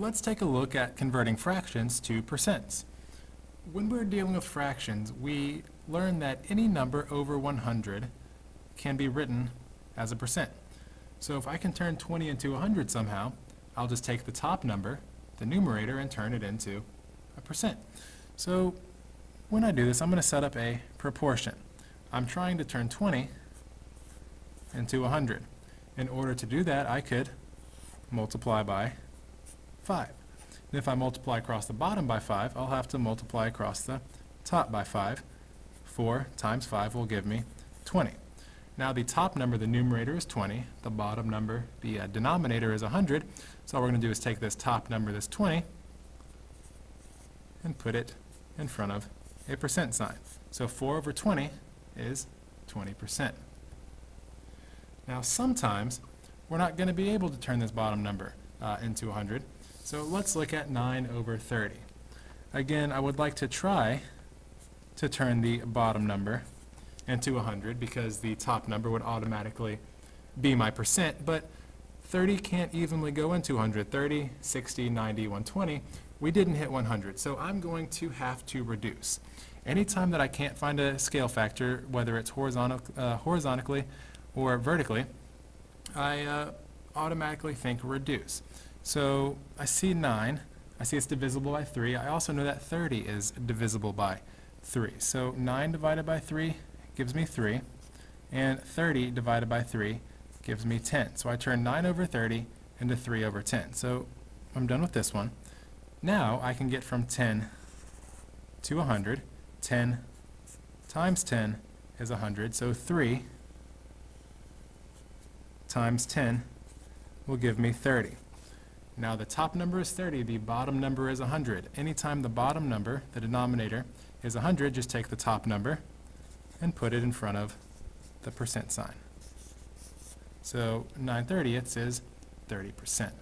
let's take a look at converting fractions to percents. When we're dealing with fractions, we learn that any number over 100 can be written as a percent. So if I can turn 20 into 100 somehow, I'll just take the top number, the numerator, and turn it into a percent. So when I do this, I'm going to set up a proportion. I'm trying to turn 20 into 100. In order to do that, I could multiply by 5. And if I multiply across the bottom by 5, I'll have to multiply across the top by 5. 4 times 5 will give me 20. Now the top number, the numerator, is 20. The bottom number, the denominator, is 100. So all we're going to do is take this top number, this 20, and put it in front of a percent sign. So 4 over 20 is 20%. Now sometimes we're not going to be able to turn this bottom number into 100. So let's look at 9 over 30. Again, I would like to try to turn the bottom number into 100 because the top number would automatically be my percent, but 30 can't evenly go into 100. 30, 60, 90, 120. We didn't hit 100, so I'm going to have to reduce. Anytime that I can't find a scale factor, whether it's horizontally or vertically, I automatically think reduce. So I see 9. I see it's divisible by 3. I also know that 30 is divisible by 3. So 9 divided by 3 gives me 3, and 30 divided by 3 gives me 10. So I turn 9 over 30 into 3 over 10. So I'm done with this one. Now I can get from 10 to 100. 10 times 10 is 100, so 3 times 10 will give me 30. Now the top number is 30, the bottom number is 100. Anytime the bottom number, the denominator, is 100, just take the top number and put it in front of the percent sign. So 9/30ths is 30%.